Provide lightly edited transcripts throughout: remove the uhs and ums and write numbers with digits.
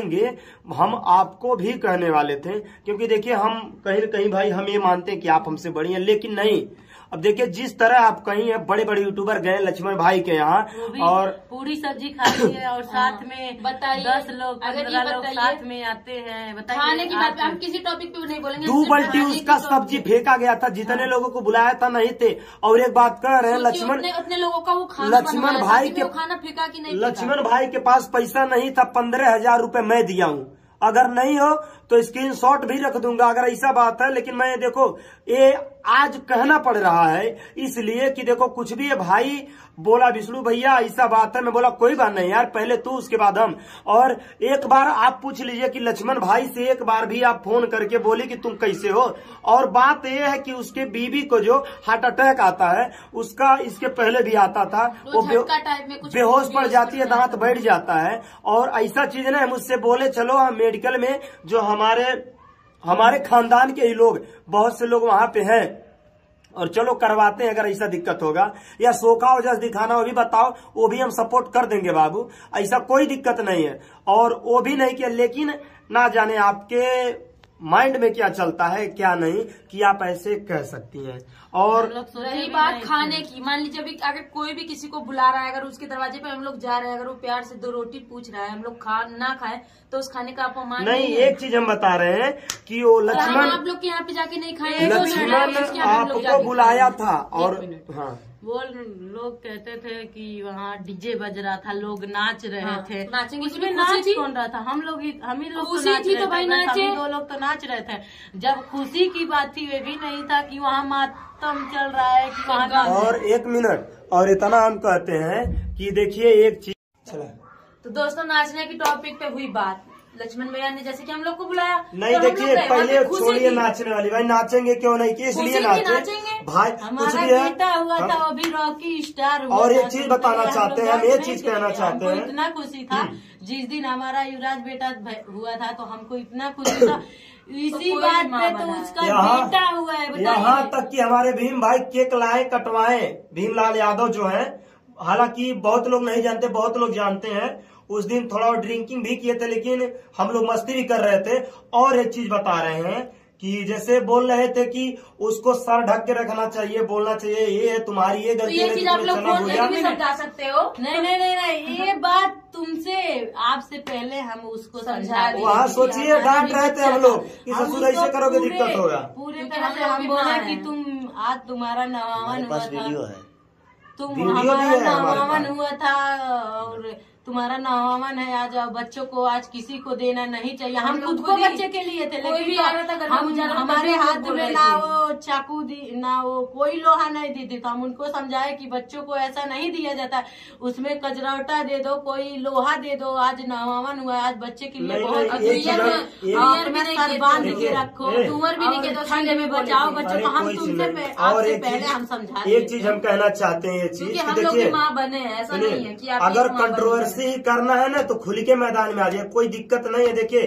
करेंगे, हम आपको भी कहने वाले थे, क्योंकि देखिए हम कहीं न कहीं भाई हम ये मानते हैं कि आप हमसे बड़ी हैं, लेकिन नहीं। अब देखिए जिस तरह आप कहीं हैं, बड़े बड़े यूट्यूबर गए लक्ष्मण भाई के यहाँ और पूरी सब्जी खाती है और साथ में बताइए 10 लोग साथ में आते हैं, बताइए की बात हम किसी टॉपिक पे नहीं बोलेंगे। 2 बाल्टी उसका सब्जी फेंका गया था, जितने लोगों को बुलाया था नहीं थे। और एक बात कह रहे हैं लक्ष्मण, उतने लोगों का वो खाना, लक्ष्मण भाई के खाना फेंका कि नहीं, लक्ष्मण भाई के पास पैसा नहीं था। 15,000 रूपये मैं दिया हूँ, अगर नहीं हो तो स्क्रीनशॉट भी रख दूंगा अगर ऐसा बात है। लेकिन मैं देखो ये आज कहना पड़ रहा है इसलिए कि देखो कुछ भी है भाई, बोला विष्णु भैया ऐसा बात है, मैं बोला कोई बात नहीं यार, पहले तू उसके बाद हम। और एक बार आप पूछ लीजिए कि लक्ष्मण भाई से एक बार भी आप फोन करके बोले कि तुम कैसे हो। और बात यह है कि उसके बीवी को जो हार्ट अटैक आता है, उसका इसके पहले भी आता था, वो बेहोश पड़ जाती है, दांत बैठ जाता है। और ऐसा चीज ना मुझसे बोले, चलो हम मेडिकल में जो हमारे खानदान के ही लोग, बहुत से लोग वहां पे हैं, और चलो करवाते हैं अगर ऐसा दिक्कत होगा या सोखा वजह दिखाना हो भी बताओ, वो भी हम सपोर्ट कर देंगे बाबू, ऐसा कोई दिक्कत नहीं है। और वो भी नहीं किया, लेकिन ना जाने आपके माइंड में क्या चलता है क्या नहीं कि आप ऐसे कह सकती हैं। और रही बात खाने की, मान लीजिए अभी अगर कोई भी किसी को बुला रहा है, अगर उसके दरवाजे पे हम लोग जा रहे हैं, अगर वो प्यार से 2 रोटी पूछ रहा है, हम लोग खा ना खाए तो उस खाने का अपमान नहीं। एक चीज हम बता रहे हैं कि वो लक्ष्मण आप लोग के यहाँ पे जाके नहीं खाए, लक्ष्मण आपको बुलाया था। और हाँ, वो लोग कहते थे कि वहाँ डीजे बज रहा था, लोग नाच रहे थे, उसमें नाच कौन रहा था, हम ही लोग खुशी थी तो भाई नाचे, 2 लोग तो नाच रहे थे। जब खुशी की बात थी वे भी नहीं था कि वहाँ मातम चल रहा है कि वहाँ। और एक मिनट, और इतना हम कहते हैं कि देखिए एक चीज, तो दोस्तों नाचने की टॉपिक पे हुई बात, लक्ष्मण भैया ने जैसे कि हम लोग को बुलाया नहीं, तो देखिए पहले छोड़िए नाचने वाली, भाई नाचेंगे क्यों नहीं कि इसलिए नाचेंगे भाई, कुछ भी है हुआ था अभी रॉकी स्टार। और एक चीज बताना चाहते हैं, हम ये चीज कहना चाहते हैं, इतना खुशी था जिस दिन हमारा युवराज बेटा हुआ था, तो हमको इतना खुशी था, इसी बात पे तो उसका बेटा हुआ है। यहाँ तक कि हमारे भीम भाई केक लाए, कटवाए, भीमलाल यादव जो है, हालांकि बहुत लोग नहीं जानते, बहुत लोग जानते हैं, उस दिन थोड़ा ड्रिंकिंग भी किए थे, लेकिन हम लोग मस्ती भी कर रहे थे। और एक चीज बता रहे हैं कि जैसे बोल रहे थे कि उसको सर ढक के रखना चाहिए, बोलना चाहिए ये तुम्हारी ये गलती है, तो ये चीज आप लोग फोन करके भी समझा सकते हो। नहीं नहीं नहीं नहीं, ये बात तुमसे आपसे पहले हम उसको समझा दिए। वहाँ सोचिए डांट रहे थे हम लोग कि ससुर ऐसे करोगे दिक्कत होगा, पूरे तरह से हम बोला कि तुम आज तुम्हारा नवावन हुआ था, नवावन हुआ था और तुम्हारा नवामन है आज, बच्चों को आज किसी को देना नहीं चाहिए। हम खुद को बच्चे के लिए थे, लेकिन हमारे हाथ में ना वो चाकू दी, ना वो कोई लोहा नहीं दी थी, तो हम उनको समझाए कि बच्चों को ऐसा नहीं दिया जाता, उसमें कजरौटा दे दो, कोई लोहा दे दो, आज नवामन हुआ आज बच्चे के लिए बहुत बांध के रखो, तुअर भी नहीं के दो, ठंड में बचाओ बच्चों को। हम तुमसे आपसे पहले हम समझा, एक चीज हम कहना चाहते हैं, क्योंकि हम लोग की माँ बने हैं, ऐसा नहीं है कि अगर कंट्रोल ही करना है ना तो खुली के मैदान में आ जाए, कोई दिक्कत नहीं है। देखिए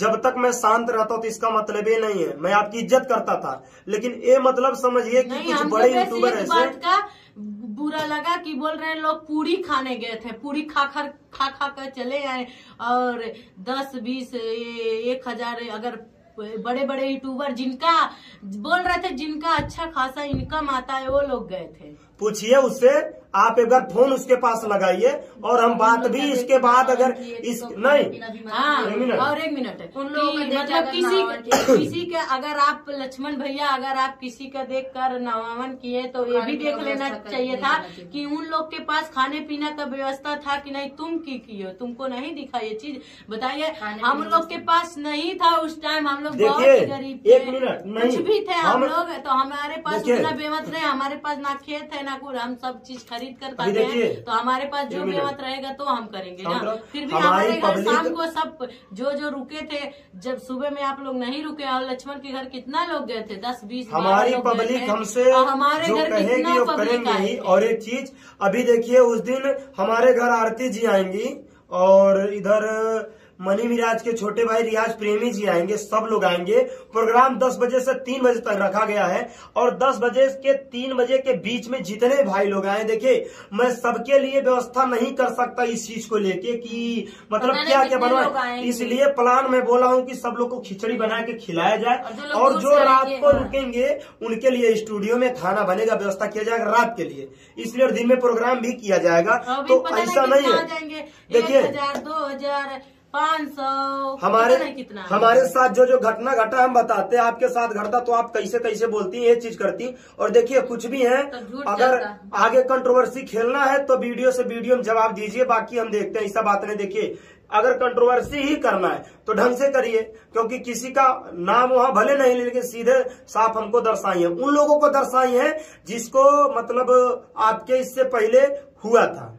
जब तक मैं शांत रहता हूँ तो इसका मतलब ये नहीं है मैं आपकी इज्जत करता था, लेकिन ये मतलब समझिए कि कुछ बड़े यूट्यूबर ऐसे बुरा लगा कि बोल रहे हैं, लोग पूरी खाने गए थे, पूरी खा कर चले आए, और 10-20 1000 अगर बड़े बड़े यूट्यूबर जिनका बोल रहे थे, जिनका अच्छा खासा इनकम आता है, वो लोग गए थे। पूछिए उससे, आप एक बार फोन उसके पास लगाइए और हम बात भी इसके बाद अगर इस नहीं। हाँ, और एक मिनट है, मतलब किसी का अगर आप लक्ष्मण भैया अगर आप किसी का देखकर नवावन किए तो ये भी देख लेना चाहिए था कि उन लोग के पास खाने पीना का व्यवस्था था कि नहीं। तुम की हो, तुमको नहीं दिखा ये चीज, बताइए। हम लोग के पास नहीं था उस टाइम, हम लोग बहुत गरीब थे, कुछ भी थे हम लोग, तो हमारे पास उतना बेमत नहीं, हमारे पास ना खेत है ना कुछ, हम सब चीज खरीद कर खाते हैं, तो हमारे पास जो बेमत रहेगा तो हम करेंगे ना। फिर भी हमारे घर शाम को सब जो रुके थे, जब सुबह में आप लोग नहीं रुके, और लक्ष्मण के घर कितना लोग गए थे, 10-20 हमारी पब्लिक हमसे हमारे घर कितना पब्लिक आई। और एक चीज अभी देखिए, उस दिन हमारे घर आरती जी आएंगी और इधर मनी विराज के छोटे भाई रियाज प्रेमी जी आएंगे, सब लोग आएंगे। प्रोग्राम 10 बजे से 3 बजे तक रखा गया है और 10 बजे के 3 बजे के बीच में जितने भाई लोग आए, देखिए मैं सबके लिए व्यवस्था नहीं कर सकता इस चीज को लेके कि मतलब क्या क्या बनवाए, इसलिए प्लान में बोला हूँ कि सब लोग को खिचड़ी बना के खिलाया जाए और जो रात को रुकेंगे उनके लिए स्टूडियो में खाना बनेगा, व्यवस्था किया जाएगा रात के लिए, इसलिए दिन में प्रोग्राम भी किया जाएगा। तो ऐसा नहीं है, देखिए 500 हमारे साथ जो जो घटना घटा हम बताते हैं, आपके साथ घटता तो आप कैसे कैसे बोलती ये चीज करती। और देखिए कुछ भी है तो अगर आगे कंट्रोवर्सी खेलना है तो वीडियो से वीडियो में जवाब दीजिए, बाकी हम देखते हैं। ऐसा बात नहीं, देखिए अगर कंट्रोवर्सी ही करना है तो ढंग से करिए, क्योंकि किसी का नाम वहां भले नहीं लेकिन सीधे साफ हमको दर्शाई है, उन लोगों को दर्शाई है जिसको मतलब आपके इससे पहले हुआ था।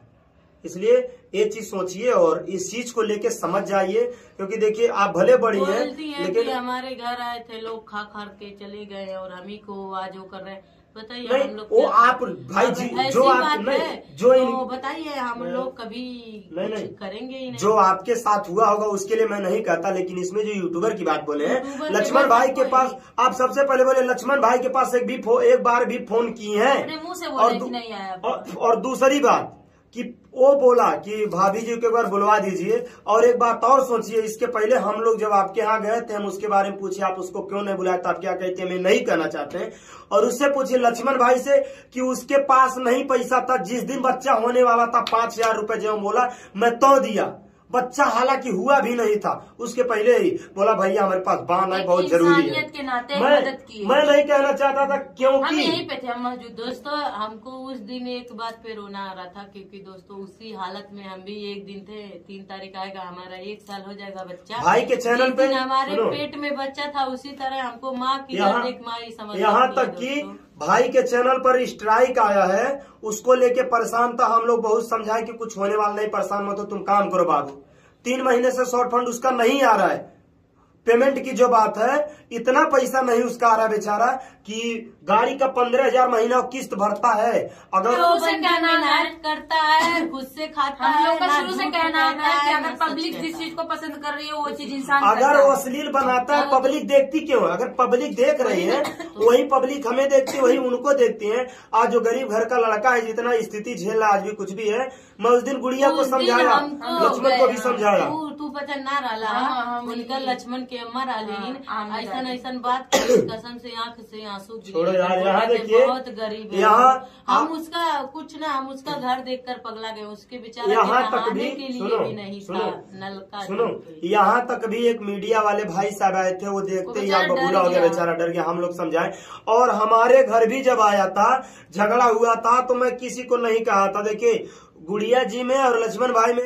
इसलिए ये चीज सोचिए और इस चीज को लेके समझ जाइए, क्योंकि देखिए आप भले बड़ी हैं लेकिन हमारे घर आए थे लोग खा खा के चले गए और हम ही को आज वो कर रहे हैं, बताइए हम लोग वो आप भाई जी जो आप नहीं जो तो बताइए हम लोग कभी नहीं करेंगे ही नहीं। जो आपके साथ हुआ होगा उसके लिए मैं नहीं कहता, लेकिन इसमें जो यूट्यूबर की बात बोले हैं, लक्ष्मण भाई के पास आप सबसे पहले बोले, लक्ष्मण भाई के पास एक बार भी फोन की है मुँह से बोले नहीं आया। और दूसरी बात कि वो बोला कि भाभी जी को एक बार बुलवा दीजिए। और एक बात और सोचिए, इसके पहले हम लोग जब आपके यहाँ गए थे हम उसके बारे में पूछे आप उसको क्यों नहीं बुलाया, तो आप क्या कहते हैं मैं नहीं कहना चाहते हैं। और उससे पूछिए लक्ष्मण भाई से कि उसके पास नहीं पैसा था, जिस दिन बच्चा होने वाला था 5000 रुपए जो बोला मैं तो दिया, बच्चा हालांकि हुआ भी नहीं था, उसके पहले ही बोला भैया हमारे पास बांध है बहुत जरूरी है। मैं नहीं कहना चाहता था क्योंकि हम यहीं पे थे, हम मौजूद। दोस्तों हमको उस दिन एक बात पे रोना आ रहा था, क्योंकि दोस्तों उसी हालत में हम भी एक दिन थे। 3 तारीख आएगा हमारा 1 साल हो जाएगा बच्चा, भाई के चैनल पे हमारे पेट में बच्चा था, उसी तरह हमको माँ की एक माँ ही समझ। यहाँ तक की भाई के चैनल पर स्ट्राइक आया है, उसको लेके परेशान था। हम लोग बहुत समझाए कि कुछ होने वाला नहीं, परेशान मत हो, तुम काम करो बाबू। 3 महीने से शॉर्ट फंड उसका नहीं आ रहा है, पेमेंट की जो बात है इतना पैसा नहीं उसका आ रहा है बेचारा, कि गाड़ी का 15,000 महीना किस्त भरता है। अगर तो उसे कहना है करता है, खुद से खाता है, हम लोग का शुरू से कहना है कि अगर पब्लिक जिस चीज को पसंद कर रही है वो चीज इंसान, अगर वो अश्लील बनाता है पब्लिक देखती क्यों है? अगर पब्लिक देख रही है वही पब्लिक हमें देखती है, वही उनको देखती है। आज जो गरीब घर का लड़का है जितना स्थिति झेल रहा आज भी कुछ भी है। मैं उस दिन गुड़िया को समझाया, लक्ष्मण को भी समझाया, तू पता ना रहा उनका लक्ष्मण के अम्मा रहा, ऐसा ऐसा बात कसम से आँख से आंसू। यहाँ देखिए बहुत गरीब है, हम उसका कुछ ना, हम उसका घर देखकर पगला गए, उसके बेचारे नहाने के लिए भी नहीं था नल का। सुनो, यहाँ तक भी एक मीडिया वाले भाई साहब आए थे, वो देखते ही बबूला हो गया बेचारा, डर गया। हम लोग समझाए। और हमारे घर भी जब आया था झगड़ा हुआ था तो मैं किसी को नहीं कहा था। देखिए गुड़िया जी में और लक्ष्मण भाई में